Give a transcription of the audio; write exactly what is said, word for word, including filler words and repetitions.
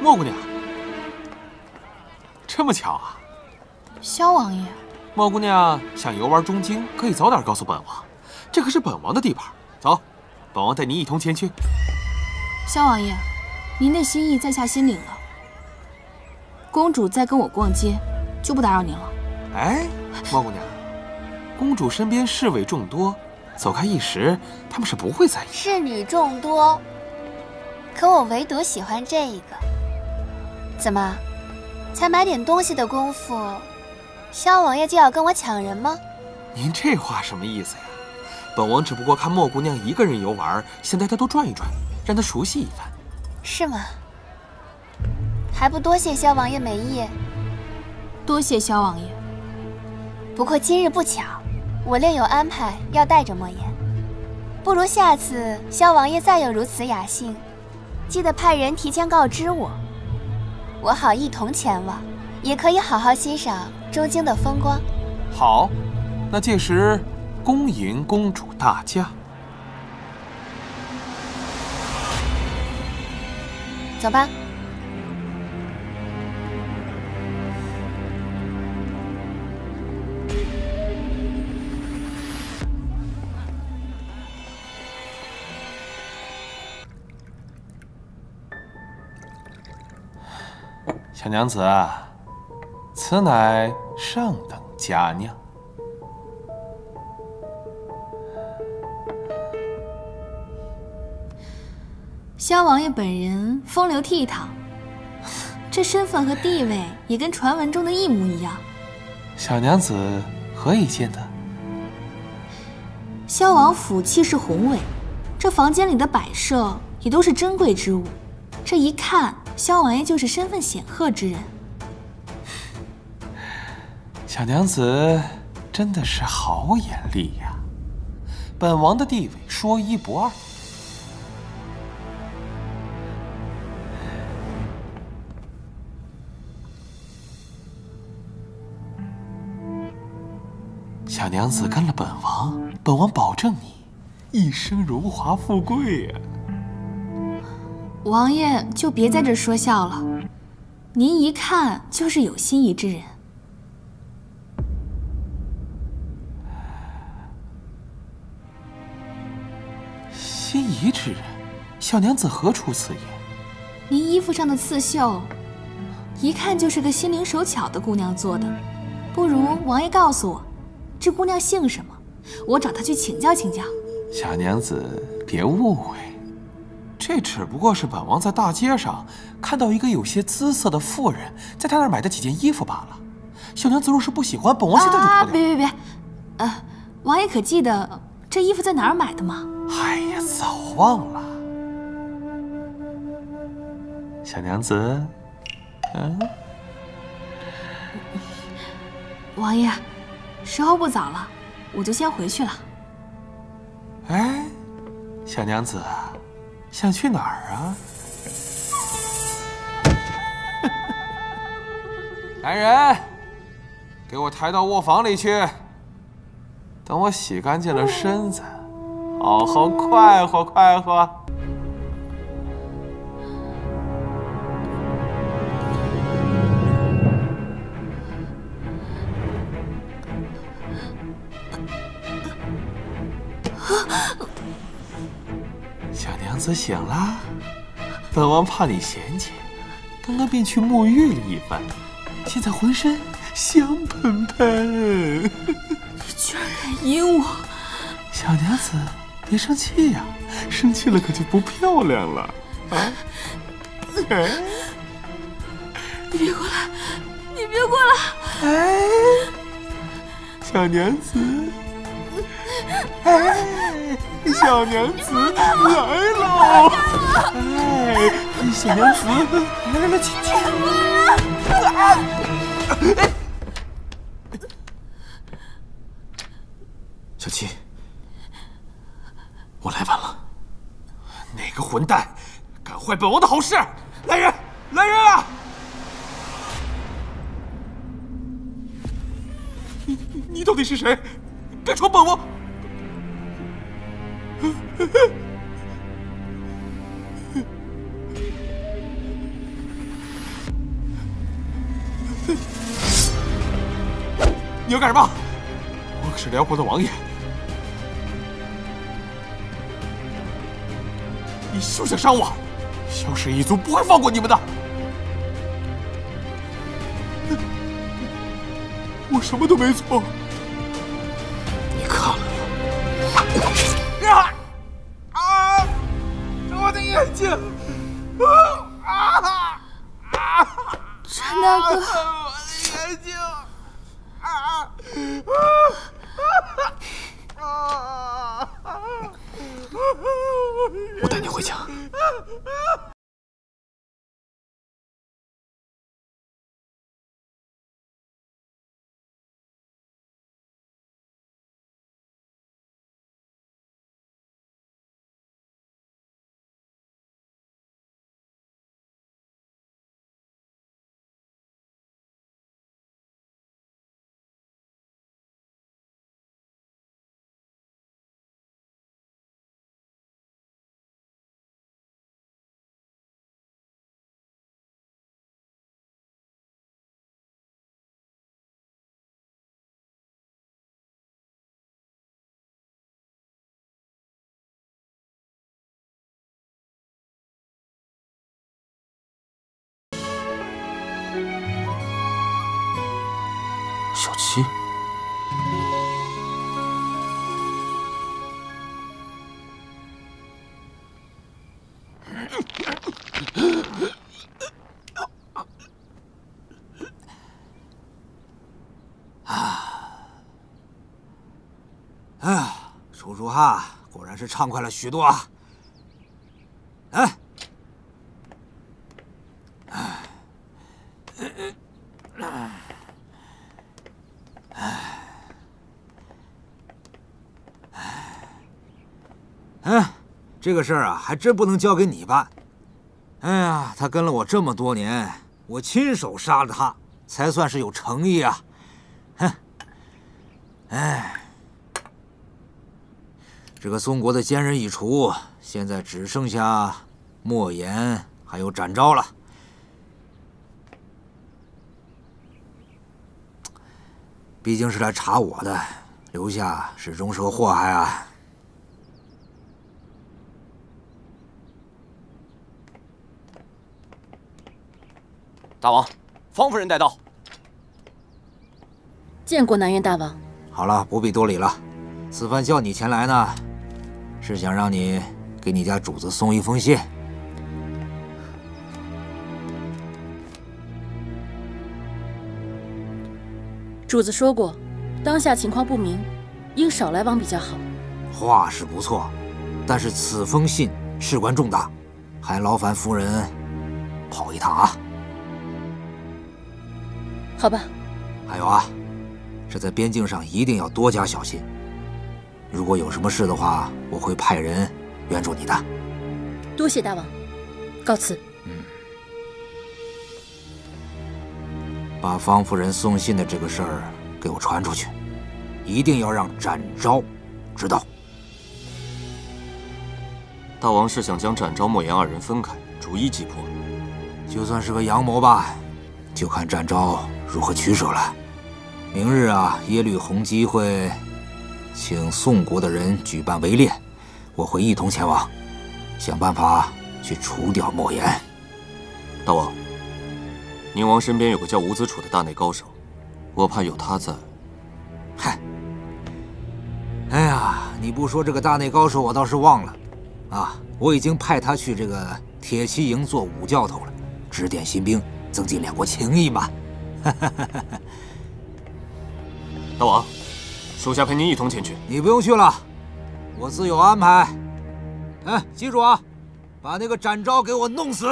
莫姑娘，这么巧啊！萧王爷，莫姑娘想游玩中京，可以早点告诉本王，这可是本王的地盘。走，本王带您一同前去。萧王爷，您的心意在下心领了。公主在跟我逛街，就不打扰您了。哎，莫姑娘，公主身边侍卫众多，走开一时，他们是不会在意。侍女众多，可我唯独喜欢这一个。 怎么，才买点东西的功夫，萧王爷就要跟我抢人吗？您这话什么意思呀？本王只不过看莫姑娘一个人游玩，想带她多转一转，让她熟悉一番。是吗？还不多谢萧王爷美意。多谢萧王爷。不过今日不巧，我另有安排要带着莫言，不如下次萧王爷再有如此雅兴，记得派人提前告知我。 我好一同前往，也可以好好欣赏中京的风光。好，那届时恭迎公主大驾。走吧。小娘子啊，此乃上等佳酿。萧王爷本人风流倜傥，这身份和地位也跟传闻中的一模一样。小娘子何以见得？萧王府气势宏伟，这房间里的摆设也都是珍贵之物，这一看。 萧王爷就是身份显赫之人，小娘子真的是好眼力呀！本王的地位说一不二。小娘子跟了本王，本王保证你一生荣华富贵呀！ 王爷就别在这说笑了，您一看就是有心仪之人。心仪之人，小娘子何出此言？您衣服上的刺绣，一看就是个心灵手巧的姑娘做的。不如王爷告诉我，这姑娘姓什么？我找她去请教请教。小娘子，别误会。 这只不过是本王在大街上看到一个有些姿色的妇人，在她那儿买的几件衣服罢了。小娘子若是不喜欢，本王现在就脱掉。别别别！呃，王爷可记得这衣服在哪儿买的吗？哎呀，早忘了。小娘子，嗯、啊，王爷，时候不早了，我就先回去了。哎，小娘子。 想去哪儿啊？来人，给我抬到卧房里去。等我洗干净了身子，好好快活快活。醒啦，本王怕你嫌弃，刚刚便去沐浴了一番，现在浑身香喷喷。你居然敢阴我！小娘子，别生气呀、啊，生气了可就不漂亮了啊！哎、你别过来，你别过来！哎，小娘子，哎。 小娘子来喽！哎，小娘子，来来来，进去！小七，我来晚了。哪个混蛋敢坏本王的好事？来人，来人啊！你你到底是谁？敢闯本王！你要干什么？我可是辽国的王爷，你休想伤我！萧氏一族不会放过你们的。我什么都没做。你看了吗？啊啊！我的眼睛！啊啊啊！陈大哥，我的眼睛！ 啊啊！我带你回家。小七，啊啊！叔叔哈，果然是畅快了许多啊！哎，哎。 哎，这个事儿啊，还真不能交给你办。哎呀，他跟了我这么多年，我亲手杀了他，才算是有诚意啊！哼，哎，这个宋国的奸人已除，现在只剩下莫言还有展昭了。毕竟是来查我的，留下始终是个祸害啊！ 大王，方夫人带到。见过南院大王。好了，不必多礼了。此番叫你前来呢，是想让你给你家主子送一封信。主子说过，当下情况不明，应少来往比较好。话是不错，但是此封信事关重大，还劳烦夫人跑一趟啊。 好吧。还有啊，这在边境上一定要多加小心。如果有什么事的话，我会派人援助你的。多谢大王，告辞。嗯。把方夫人送信的这个事儿给我传出去，一定要让展昭知道。大王是想将展昭、莫言二人分开，逐一击破。就算是个阳谋吧。 就看展昭如何取舍了。明日啊，耶律洪基会请宋国的人举办围猎，我会一同前往，想办法去除掉莫言。大王，宁王身边有个叫伍子楚的大内高手，我怕有他在。嗨，哎呀，你不说这个大内高手，我倒是忘了。啊，我已经派他去这个铁骑营做武教头了，指点新兵。 增进两国情谊嘛！大王，属下陪您一同前去。你不用去了，我自有安排。哎，记住啊，把那个展昭给我弄死！